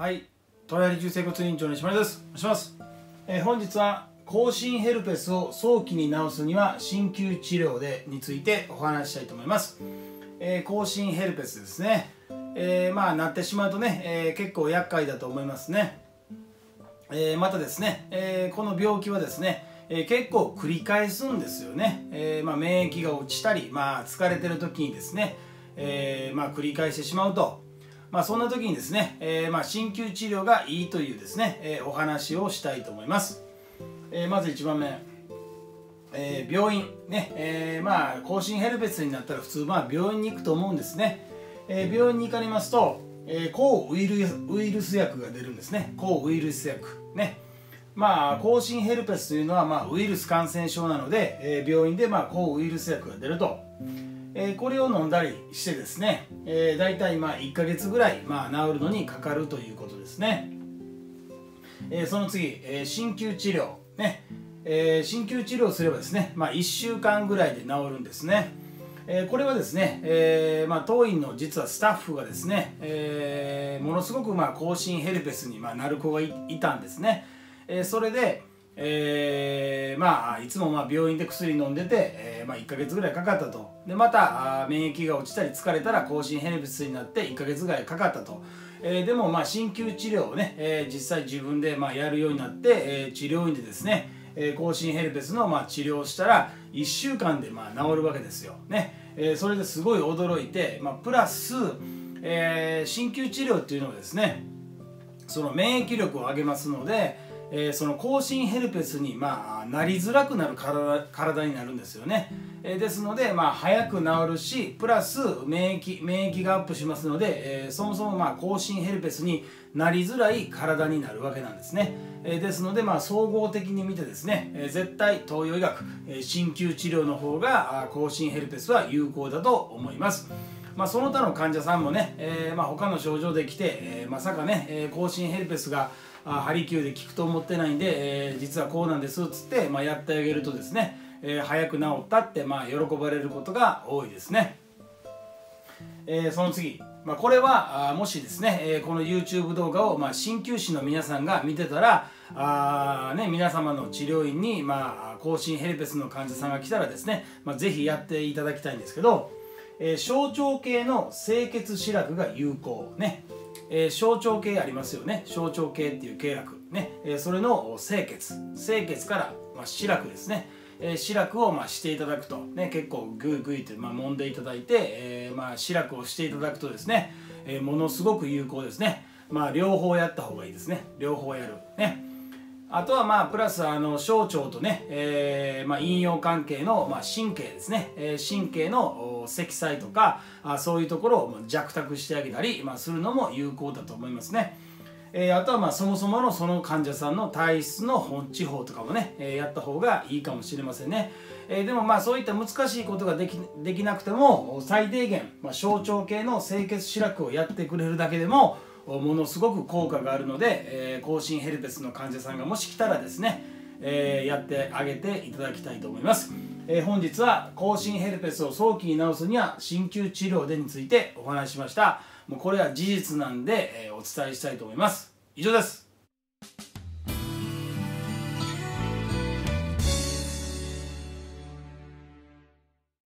はい、トライアル急性骨院長の石丸です。お願いします。本日は口唇ヘルペスを早期に治すには鍼灸治療でについてお話ししたいと思います。口唇ヘルペスですね。まあなってしまうとね、結構厄介だと思いますね。またですね、この病気はですね、結構繰り返すんですよね。まあ、免疫が落ちたり、まあ、疲れてる時にですね、まあ、繰り返してしまうと。まあ、そんな時にですね、まあ、鍼灸治療がいいというですね、お話をしたいと思います。まず1番目、病院、ね、まあ、口唇ヘルペスになったら普通、まあ、病院に行くと思うんですね。病院に行かれますと、抗ウイルス薬が出るんですね。抗ウイルス薬、ね、まあ、口唇ヘルペスというのは、まあ、ウイルス感染症なので、病院で、まあ、抗ウイルス薬が出ると。これを飲んだりしてですね、大体まあ1ヶ月ぐらい、まあ、治るのにかかるということですね。その次、鍼灸治療、ね、鍼灸治療すればですね、まあ、1週間ぐらいで治るんですね。これはですね、まあ、当院の実はスタッフがですね、ものすごくまあ口唇ヘルペスにまあなる子が いたんですね。それでまあ、いつもまあ病院で薬飲んでて、まあ、1ヶ月ぐらいかかったと。でまた免疫が落ちたり疲れたら口唇ヘルペスになって1ヶ月ぐらいかかったと。でもまあ鍼灸治療をね、実際自分でまあやるようになって、治療院でですね、口唇ヘルペスのまあ治療をしたら1週間でまあ治るわけですよ、ね。それですごい驚いて、まあ、プラス鍼灸治療っていうのはですね、その免疫力を上げますので。その口唇ヘルペスに、まあ、なりづらくなる 体になるんですよね。ですので、まあ、早く治るしプラス免疫がアップしますので、そもそもまあ口唇ヘルペスになりづらい体になるわけなんですね。ですので、まあ、総合的に見てですね、絶対東洋医学鍼灸治療の方が口唇ヘルペスは有効だと思います。まあ、その他の患者さんもね、まあ、他の症状で来て、まさかね、口唇ヘルペスがハリキューで効くと思ってないんで、実はこうなんですっつって、まあ、やってあげるとですね、早く治ったって、まあ、喜ばれることが多いですね。その次、まあ、これはもしですね、この YouTube 動画を、まあ、鍼灸師の皆さんが見てたらね、皆様の治療院に、まあ、口唇ヘルペスの患者さんが来たらですね、まあ、ぜひやっていただきたいんですけど、小腸系の清血歯絡が有効ね。小腸系ありますよね。小腸系っていう経絡ね、それの清血から、まあ、歯絡ですね、歯絡をまあしていただくと、ね、結構グイグイってまあ揉んでいただいて、まあ、歯絡をしていただくとですね、ものすごく有効ですね。まあ、両方やった方がいいですね。両方やるね。あとはまあプラス小腸とね、まあ陰陽関係のまあ神経ですね、神経の積載とかそういうところを弱託してあげたり、まあ、するのも有効だと思いますね。あとはまあそもそものその患者さんの体質の本治法とかもね、やった方がいいかもしれませんね。でもまあそういった難しいことができなくても最低限、まあ、小腸系の清血歯絡をやってくれるだけでもものすごく効果があるので、口唇ヘルペスの患者さんがもし来たらですね、やってあげていただきたいと思います。本日は口唇ヘルペスを早期に治すには鍼灸治療でについてお話ししました。もうこれは事実なんで、お伝えしたいと思います。以上です。